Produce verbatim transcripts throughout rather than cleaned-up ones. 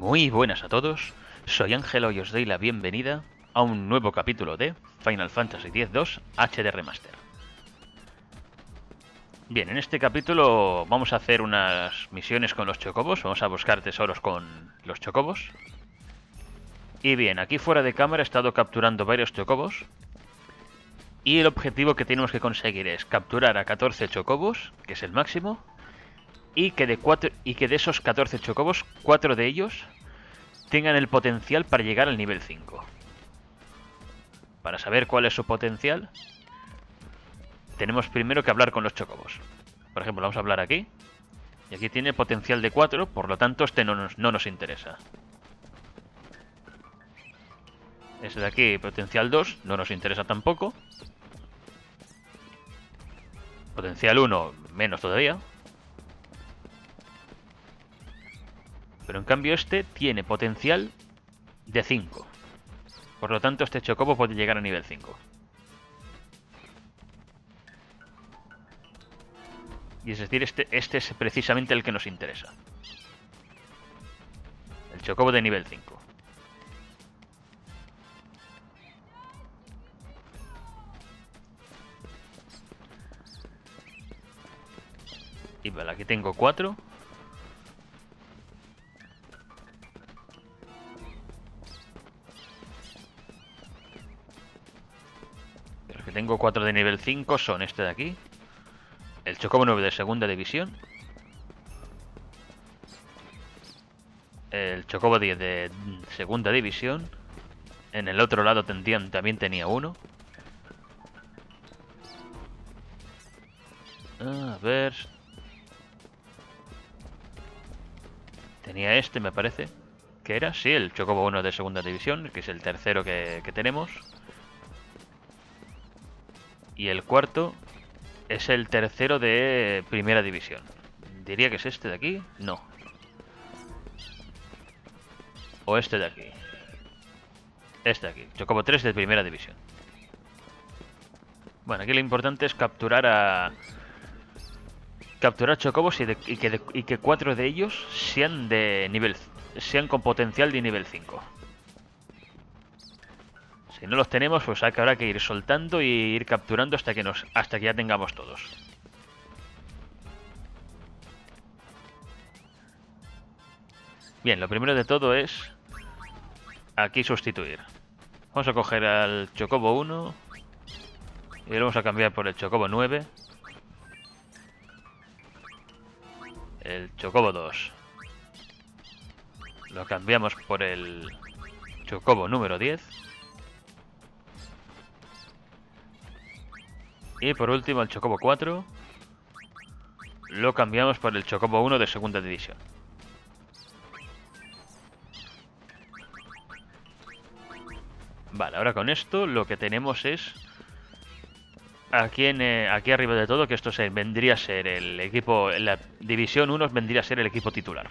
Muy buenas a todos, soy Ángelo y os doy la bienvenida a un nuevo capítulo de Final Fantasy X dos H D Remaster. Bien, en este capítulo vamos a hacer unas misiones con los chocobos, vamos a buscar tesoros con los chocobos. Y bien, aquí fuera de cámara he estado capturando varios chocobos. Y el objetivo que tenemos que conseguir es capturar a catorce chocobos, que es el máximo. Y que, de cuatro, y que de esos catorce chocobos, cuatro de ellos tengan el potencial para llegar al nivel cinco. Para saber cuál es su potencial, tenemos primero que hablar con los chocobos. Por ejemplo, vamos a hablar aquí. Y aquí tiene potencial de cuatro, por lo tanto este no nos, no nos interesa. Este de aquí, potencial dos, no nos interesa tampoco. Potencial uno, menos todavía. Pero en cambio este tiene potencial de cinco. Por lo tanto este chocobo puede llegar a nivel cinco. Y es decir, este, este es precisamente el que nos interesa. El chocobo de nivel cinco. Y vale, aquí tengo cuatro. Tengo cuatro de nivel cinco, son este de aquí, el chocobo nueve de segunda división, el chocobo diez de segunda división, en el otro lado tendrían, también tenía uno. A ver... Tenía este, me parece, que era, sí, el chocobo uno de segunda división, que es el tercero que, que tenemos. Y el cuarto es el tercero de primera división. Diría que es este de aquí. No. O este de aquí. Este de aquí. Chocobo tres de primera división. Bueno, aquí lo importante es capturar a... Capturar chocobos y, de, y, que, de, y que cuatro de ellos sean de nivel... Sean con potencial de nivel cinco. Si no los tenemos, pues habrá que ir soltando y ir capturando hasta que nos, hasta que ya tengamos todos. Bien, lo primero de todo es aquí sustituir. Vamos a coger al chocobo uno y lo vamos a cambiar por el chocobo nueve. El chocobo dos lo cambiamos por el chocobo número diez. Y por último el chocobo cuatro lo cambiamos por el chocobo uno de segunda división. Vale, ahora con esto lo que tenemos es aquí, en, eh, aquí arriba de todo, que esto se, vendría a ser el equipo, la división uno vendría a ser el equipo titular.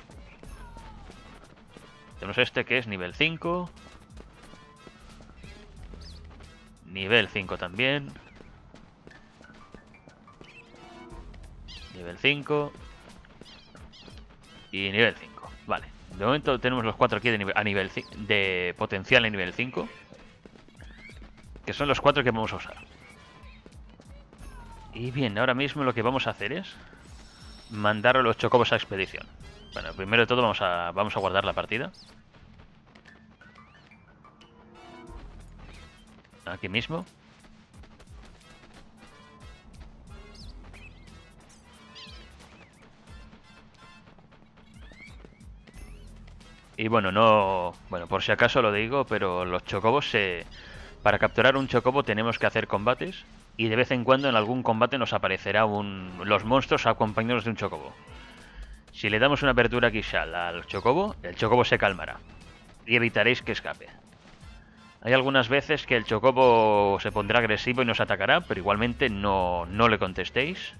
Tenemos este que es nivel cinco. Nivel cinco también. Nivel cinco y nivel cinco, vale. De momento tenemos los cuatro aquí de nivel, a nivel de potencial en nivel cinco, que son los cuatro que vamos a usar. Y bien, ahora mismo lo que vamos a hacer es mandar a los chocobos a expedición. Bueno, primero de todo vamos a, vamos a guardar la partida. Aquí mismo. Y bueno, no, bueno, por si acaso lo digo, pero los chocobos se... Para capturar un chocobo tenemos que hacer combates y de vez en cuando en algún combate nos aparecerá un... los monstruos acompañados de un chocobo. Si le damos una apertura quizal al chocobo, el chocobo se calmará y evitaréis que escape. Hay algunas veces que el chocobo se pondrá agresivo y nos atacará, pero igualmente no, no le contestéis.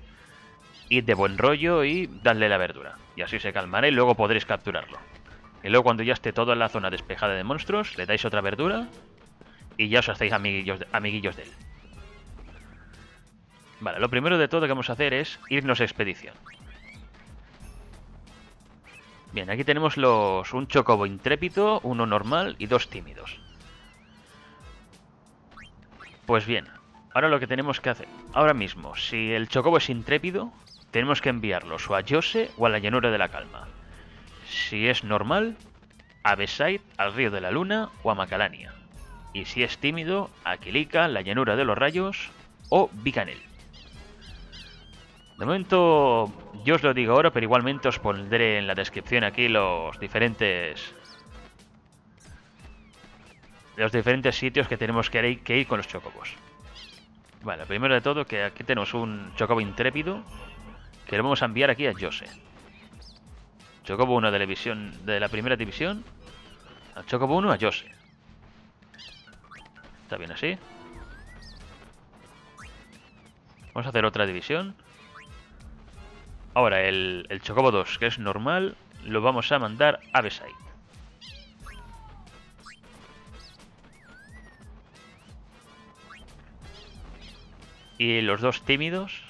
Id de buen rollo y dadle la apertura. Y así se calmará y luego podréis capturarlo. Y luego cuando ya esté toda la zona despejada de monstruos, le dais otra verdura y ya os hacéis amiguillos de, amiguillos de él. Vale, lo primero de todo que vamos a hacer es irnos a expedición. Bien, aquí tenemos los un chocobo intrépido, uno normal y dos tímidos. Pues bien, ahora lo que tenemos que hacer, ahora mismo, si el chocobo es intrépido, tenemos que enviarlos o a Djose o a la llanura de la calma. Si es normal, a Besaid, al río de la luna o a Macalania. Y si es tímido, a Kilika, la llanura de los rayos o Bicanel. De momento, yo os lo digo ahora, pero igualmente os pondré en la descripción aquí los diferentes los diferentes sitios que tenemos que ir, que ir con los chocobos. Vale, primero de todo, que aquí tenemos un chocobo intrépido que lo vamos a enviar aquí a Djose. Chocobo uno de la, división, de la primera división, a Chocobo uno a Djose. Está bien así. Vamos a hacer otra división. Ahora el, el Chocobo dos, que es normal, lo vamos a mandar a Besaid. Y los dos tímidos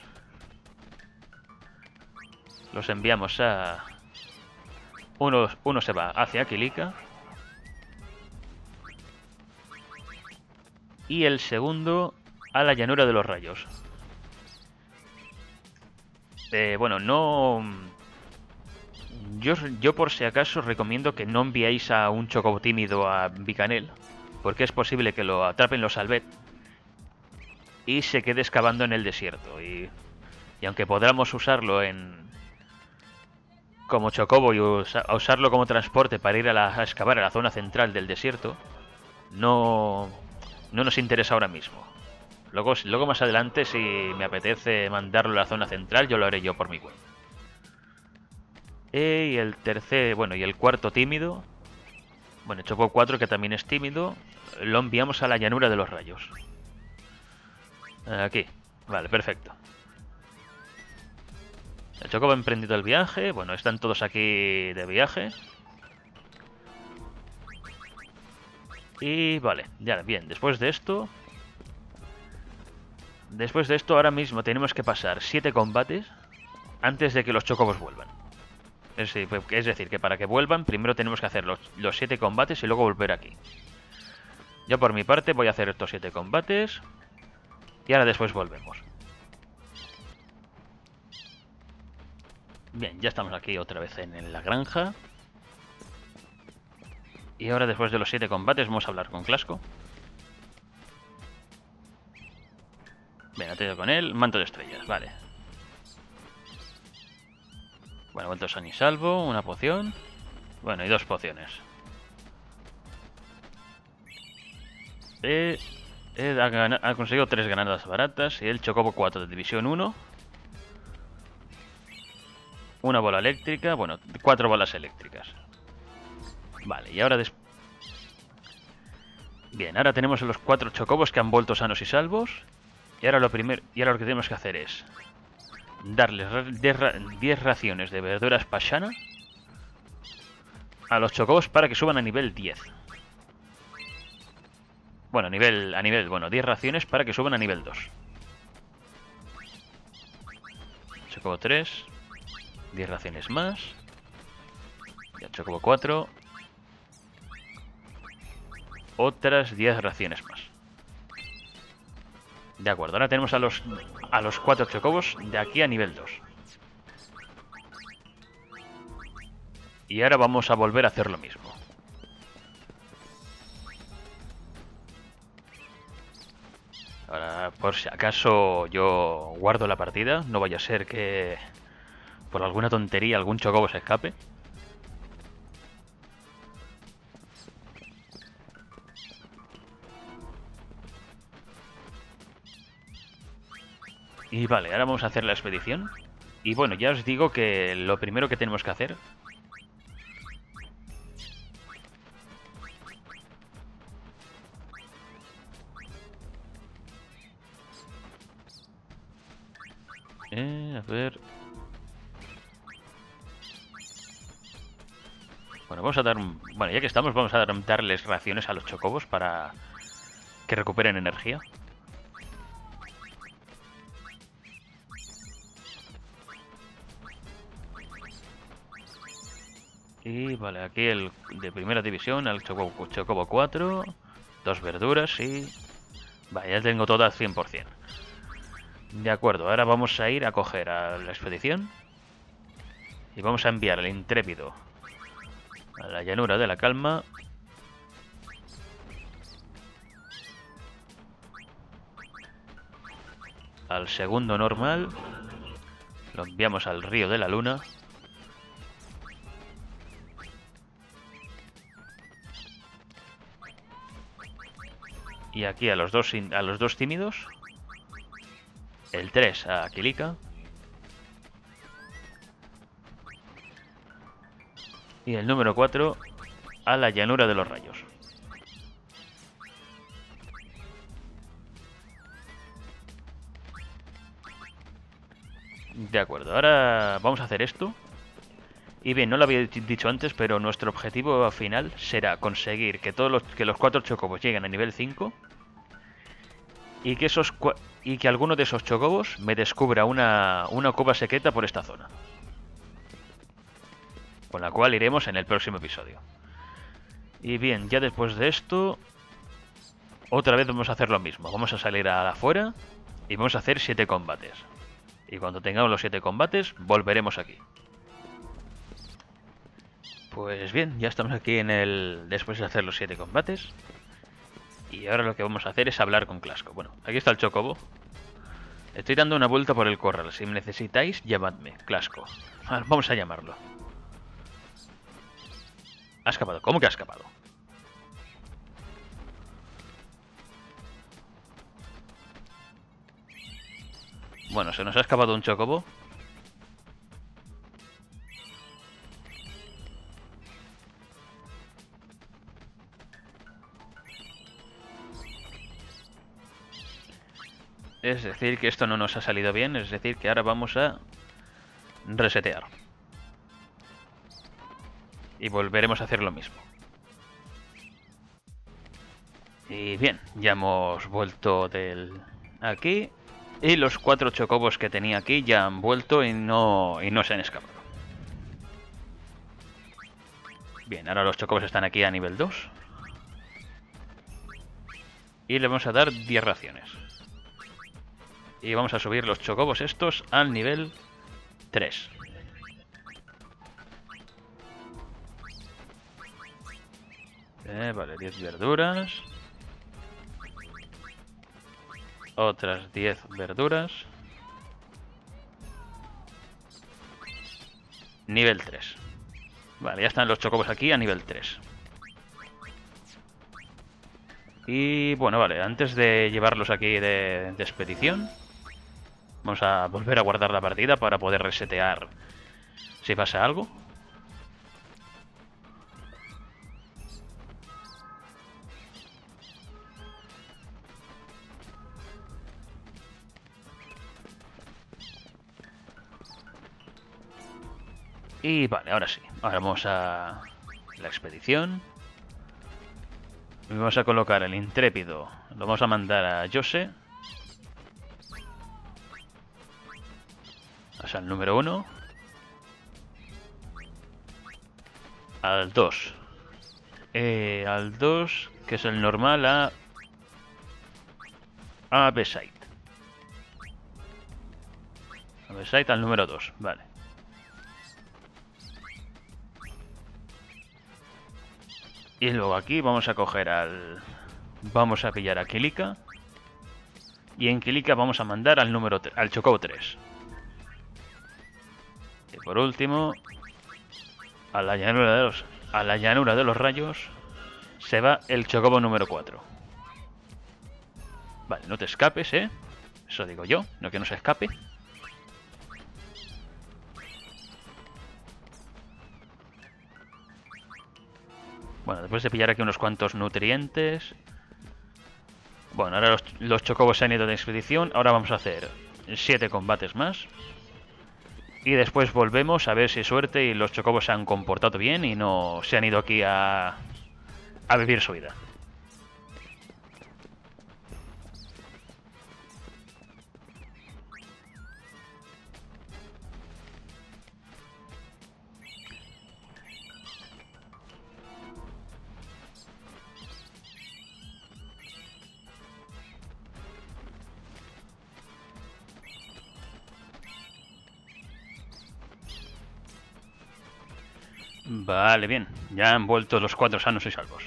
los enviamos a... Uno, uno se va hacia Kilika. Y el segundo a la llanura de los rayos. Eh, bueno, no... Yo, yo por si acaso os recomiendo que no enviéis a un chocobo tímido a Bicanel, porque es posible que lo atrapen los Alvet y se quede excavando en el desierto. Y, y aunque podamos usarlo en... como chocobo y usa, usarlo como transporte para ir a, la, a excavar a la zona central del desierto, no... no nos interesa ahora mismo. Luego, luego más adelante, si me apetece mandarlo a la zona central, yo lo haré yo por mi cuenta. E, y el tercer, bueno, y el cuarto tímido, bueno, Chocobo cuatro, que también es tímido, lo enviamos a la llanura de los rayos. Aquí, vale, perfecto. El Chocobo ha emprendido el viaje, bueno, están todos aquí de viaje. Y vale, ya bien, después de esto, después de esto ahora mismo tenemos que pasar siete combates antes de que los chocobos vuelvan. Es decir, es decir que para que vuelvan primero tenemos que hacer los, los siete combates y luego volver aquí. Yo por mi parte voy a hacer estos siete combates y ahora después volvemos. Bien, ya estamos aquí otra vez en, en la granja. Y ahora después de los siete combates vamos a hablar con Clasko. Venga, te doy con él. Manto de estrellas, vale. Bueno, vuelto san y salvo, una poción. Bueno, y dos pociones. Eh, eh, ha, ganado, ha conseguido tres granadas baratas y el Chocobo cuatro de división uno. Una bola eléctrica, bueno, cuatro bolas eléctricas. Vale, y ahora des... Bien, ahora tenemos los cuatro chocobos que han vuelto sanos y salvos. Y ahora lo primero, y ahora lo que tenemos que hacer es darles diez raciones de verduras pashana a los chocobos para que suban a nivel diez. Bueno, a nivel, a nivel, bueno, diez raciones para que suban a nivel dos. Chocobo tres, diez raciones más. Ya Chocobo cuatro. Otras diez raciones más. De acuerdo, ahora tenemos a los a los cuatro chocobos de aquí a nivel dos. Y ahora vamos a volver a hacer lo mismo. Ahora, por si acaso, yo guardo la partida. No vaya a ser que por alguna tontería algún chocobo se escape. Y vale, ahora vamos a hacer la expedición. Y bueno, ya os digo que lo primero que tenemos que hacer... Eh, a ver... Bueno, vamos a dar... Un... Bueno, ya que estamos, vamos a darles raciones a los chocobos para que recuperen energía. Y vale, aquí el de primera división, el Chocobo, Chocobo cuatro, dos verduras y... Vale, ya tengo todo al cien por cien. De acuerdo, ahora vamos a ir a coger a la expedición. Y vamos a enviar al Intrépido a la llanura de la calma. Al segundo normal. Lo enviamos al río de la luna. Y aquí a los dos, a los dos tímidos. El tres a Kilika. Y el número cuatro a la llanura de los rayos. De acuerdo, ahora vamos a hacer esto. Y bien, no lo había dicho antes, pero nuestro objetivo final será conseguir que todos los, que los cuatro chocobos lleguen a nivel cinco. Y que, esos, y que alguno de esos chocobos me descubra una, una cueva secreta por esta zona. Con la cual iremos en el próximo episodio. Y bien, ya después de esto, otra vez vamos a hacer lo mismo. Vamos a salir a afuera y vamos a hacer siete combates. Y cuando tengamos los siete combates, volveremos aquí. Pues bien, ya estamos aquí en el... después de hacer los siete combates. Y ahora lo que vamos a hacer es hablar con Clasko. Bueno, aquí está el Chocobo. Estoy dando una vuelta por el corral. Si me necesitáis, llamadme, Clasko. Vamos a llamarlo. Ha escapado. ¿Cómo que ha escapado? Bueno, se nos ha escapado un Chocobo. Es decir, que esto no nos ha salido bien, es decir, que ahora vamos a resetear. Y volveremos a hacer lo mismo. Y bien, ya hemos vuelto del... aquí. Y los cuatro chocobos que tenía aquí ya han vuelto y no, y no se han escapado. Bien, ahora los chocobos están aquí a nivel dos. Y le vamos a dar diez raciones. Y vamos a subir los chocobos estos al nivel tres. Eh, vale, diez verduras. Otras diez verduras. Nivel tres. Vale, ya están los chocobos aquí a nivel tres. Y bueno, vale, antes de llevarlos aquí de, de expedición... Vamos a volver a guardar la partida para poder resetear si pasa algo. Y vale, ahora sí. Ahora vamos a la expedición. Vamos a colocar el Intrépido. Lo vamos a mandar a Djose. O sea, al número uno. Al dos. Eh, al dos, que es el normal, a... A Besaid. A Besaid al número dos, vale. Y luego aquí vamos a coger al... Vamos a pillar a Kilika. Y en Kilika vamos a mandar al número tres, al Chocobo tres. Y por último, a la llanura de los, a la llanura de los rayos se va el Chocobo número cuatro. Vale, no te escapes, ¿eh? Eso digo yo, no que no se escape. Bueno, después de pillar aquí unos cuantos nutrientes... Bueno, ahora los, los chocobos se han ido de expedición. Ahora vamos a hacer siete combates más. Y después volvemos a ver si suerte y los chocobos se han comportado bien y no se han ido aquí a, a vivir su vida. Vale, bien. Ya han vuelto los cuatro sanos y salvos.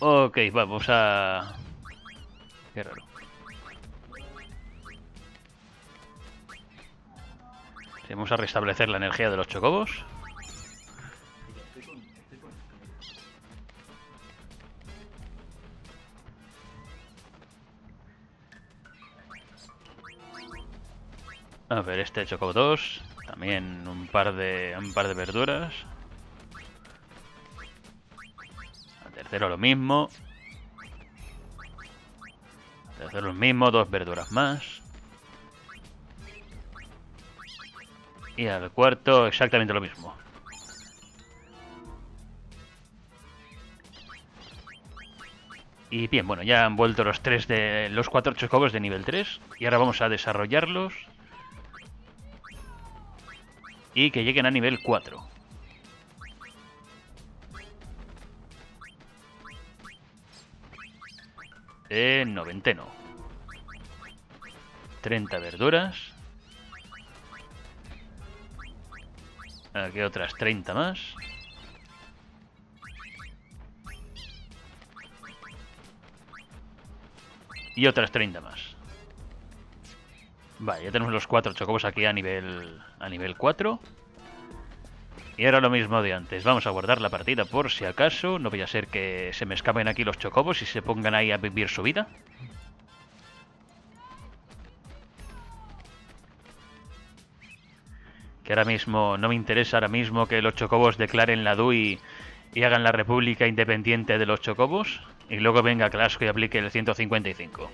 Ok, vamos a... Qué raro. Vamos a restablecer la energía de los chocobos. A ver, este chocobo dos, también un par de un par de verduras. Al tercero lo mismo. Al tercero lo mismo, dos verduras más. Y al cuarto exactamente lo mismo. Y bien, bueno, ya han vuelto los tres de los cuatro chocobos de nivel tres y ahora vamos a desarrollarlos y que lleguen a nivel cuatro. Eh, noventeno. treinta verduras. Aquí otras treinta más. Y otras treinta más. Vale, ya tenemos los cuatro chocobos aquí a nivel a nivel cuatro. Y ahora lo mismo de antes. Vamos a guardar la partida por si acaso. No vaya a ser que se me escapen aquí los chocobos y se pongan ahí a vivir su vida. Que ahora mismo, no me interesa ahora mismo que los chocobos declaren la D U I y hagan la república independiente de los chocobos. Y luego venga Clasko y aplique el ciento cincuenta y cinco.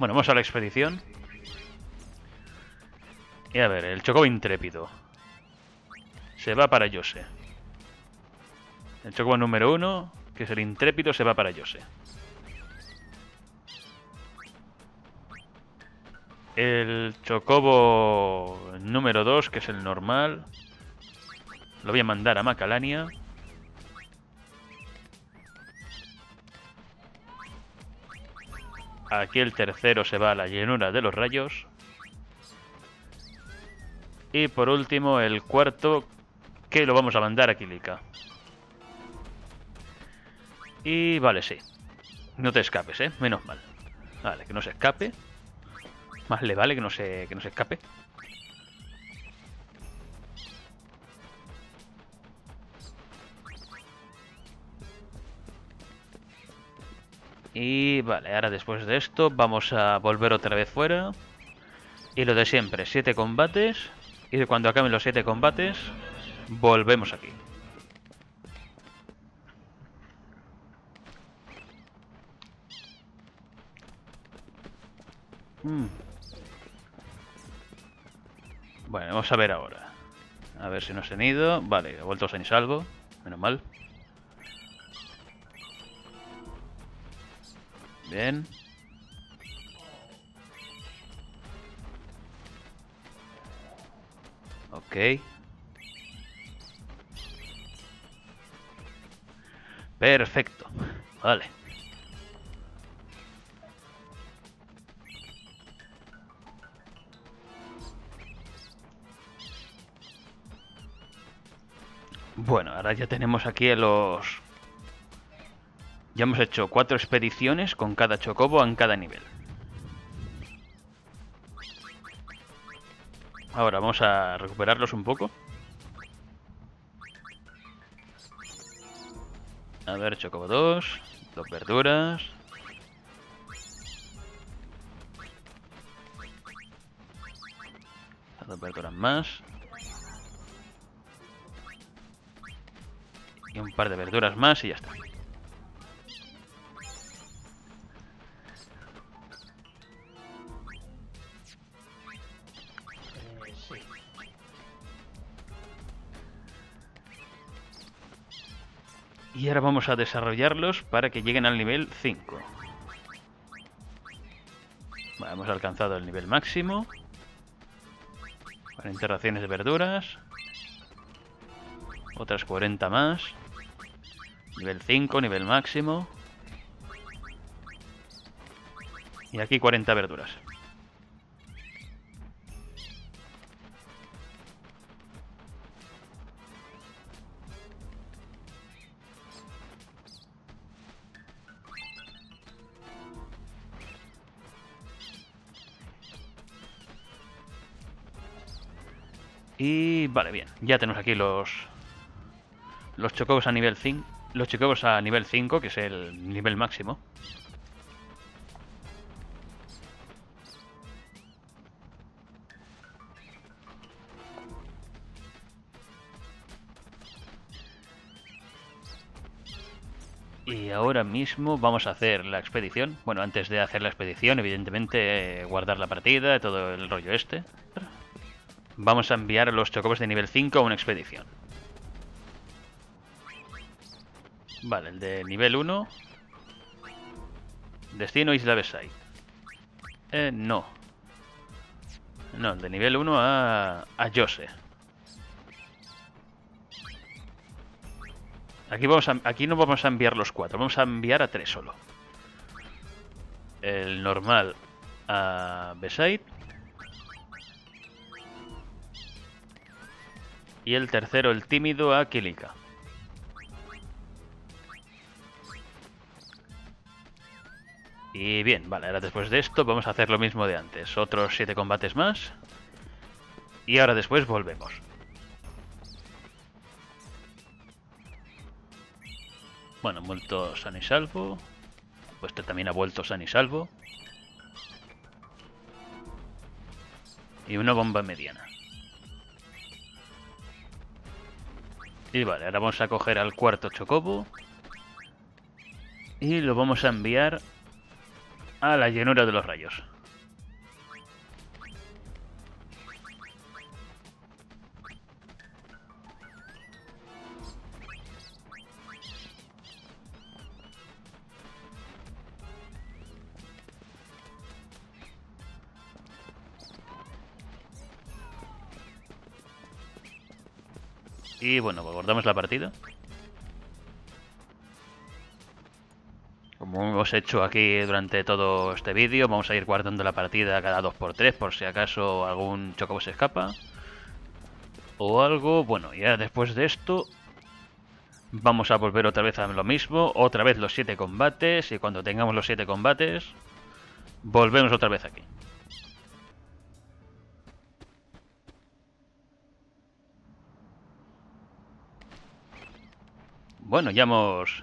Bueno, vamos a la expedición. Y a ver, el chocobo intrépido. Se va para Djose. El chocobo número uno, que es el intrépido, se va para Djose. El chocobo número dos, que es el normal, lo voy a mandar a Macalania. Aquí el tercero se va a la llanura de los rayos. Y por último el cuarto, que lo vamos a mandar a Kilika. Y vale, sí. No te escapes, ¿eh? Menos mal. Vale, que no se escape. Más le vale que no se, que no se escape. Y vale, ahora después de esto vamos a volver otra vez fuera. Y lo de siempre, siete combates. Y cuando acaben los siete combates, volvemos aquí. Mm. Bueno, vamos a ver ahora. A ver si nos han ido. Vale, ha vuelto sano y salvo. Menos mal. Bien. Ok. Perfecto. Vale. Bueno, ahora ya tenemos aquí los... Ya hemos hecho cuatro expediciones con cada chocobo en cada nivel. Ahora vamos a recuperarlos un poco. A ver, chocobo dos, dos verduras. Dos verduras más. Y un par de verduras más y ya está. Y ahora vamos a desarrollarlos para que lleguen al nivel cinco. Vale, hemos alcanzado el nivel máximo. cuarenta raciones de verduras. Otras cuarenta más. Nivel cinco, nivel máximo. Y aquí cuarenta verduras. Y vale, bien. Ya tenemos aquí los los chocobos a nivel cinco, los chocobos a nivel cinco, que es el nivel máximo. Y ahora mismo vamos a hacer la expedición. Bueno, antes de hacer la expedición, evidentemente, eh, guardar la partida, todo el rollo este. Vamos a enviar a los chocobos de nivel cinco a una expedición. Vale, el de nivel uno. Destino Isla Besaid. Eh, no. No, el de nivel uno a, a Djose. Aquí, vamos a, aquí no vamos a enviar los cuatro, vamos a enviar a tres solo. El normal a Besaid. Y el tercero, el tímido, a Kilika. Y bien, vale, ahora después de esto vamos a hacer lo mismo de antes. Otros siete combates más. Y ahora después volvemos. Bueno, han vuelto sano y salvo. Pues este también ha vuelto sano y salvo. Y una bomba mediana. Y vale, ahora vamos a coger al cuarto chocobo. Y lo vamos a enviar a la llanura de los rayos. Y bueno, abordamos la partida. Como hemos hecho aquí durante todo este vídeo, vamos a ir guardando la partida cada dos por tres por si acaso algún chocobo se escapa o algo. Bueno, ya después de esto vamos a volver otra vez a lo mismo, otra vez los siete combates, y cuando tengamos los siete combates volvemos otra vez aquí. Bueno, ya hemos...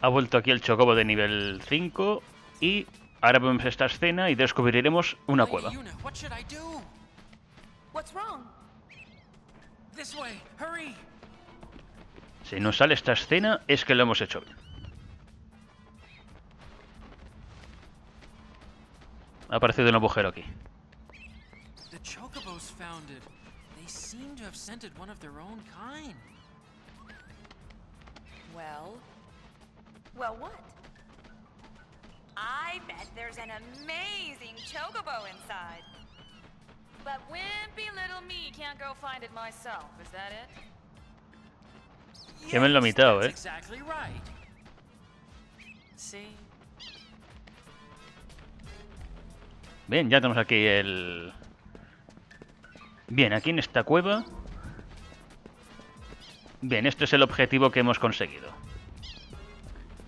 Ha vuelto aquí el chocobo de nivel cinco y ahora vemos esta escena y descubriremos una cueva. Si nos sale esta escena es que lo hemos hecho bien. Ha aparecido un agujero aquí. Well, well, what? I bet there's an amazing chocobo inside. But wimpy little me can't go find it myself, is that it? Ya me lo he mitado, eh. Exactly right. Sí. Bien, ya tenemos aquí el... Bien, aquí en esta cueva... Bien, este es el objetivo que hemos conseguido.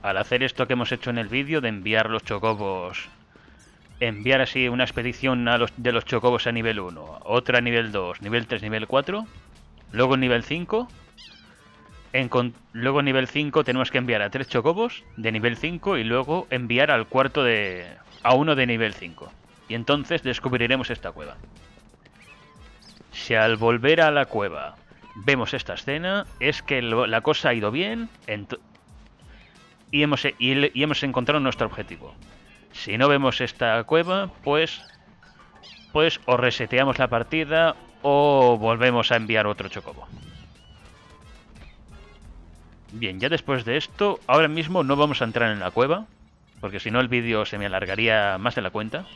Al hacer esto que hemos hecho en el vídeo de enviar los chocobos... Enviar así una expedición a los, de los chocobos a nivel uno, otra a nivel dos, nivel tres, nivel cuatro, luego nivel cinco... En, con, luego nivel cinco tenemos que enviar a tres chocobos de nivel cinco y luego enviar al cuarto de... a uno de nivel cinco. Y entonces descubriremos esta cueva. Si al volver a la cueva... Vemos esta escena, es que lo, la cosa ha ido bien y hemos, y, y hemos encontrado nuestro objetivo. Si no vemos esta cueva, pues, pues o reseteamos la partida o volvemos a enviar otro chocobo. Bien, ya después de esto, ahora mismo no vamos a entrar en la cueva, porque si no el vídeo se me alargaría más de la cuenta.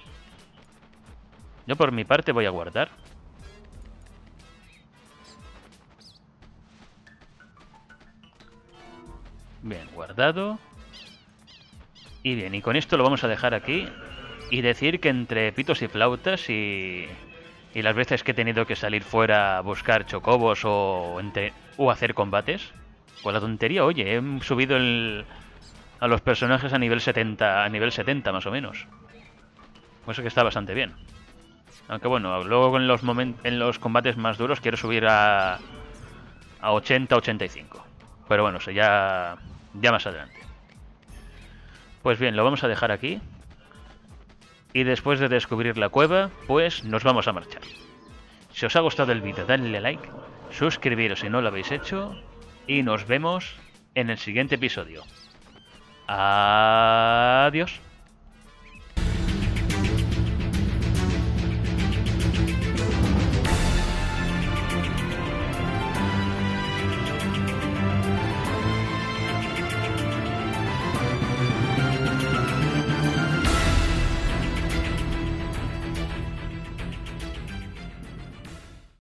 Yo por mi parte voy a guardar. Bien, guardado. Y bien, y con esto lo vamos a dejar aquí. Y decir que entre pitos y flautas y, y las veces que he tenido que salir fuera a buscar chocobos o, entre, o hacer combates, pues la tontería, oye, he subido el, a los personajes a nivel setenta, a nivel setenta más o menos. Pues eso que está bastante bien. Aunque bueno, luego en los, en los combates más duros quiero subir a, a ochenta a ochenta y cinco. Pero bueno, o sea, ya, ya más adelante. Pues bien, lo vamos a dejar aquí. Y después de descubrir la cueva, pues nos vamos a marchar. Si os ha gustado el vídeo, dadle like, suscribiros si no lo habéis hecho. Y nos vemos en el siguiente episodio. Adiós.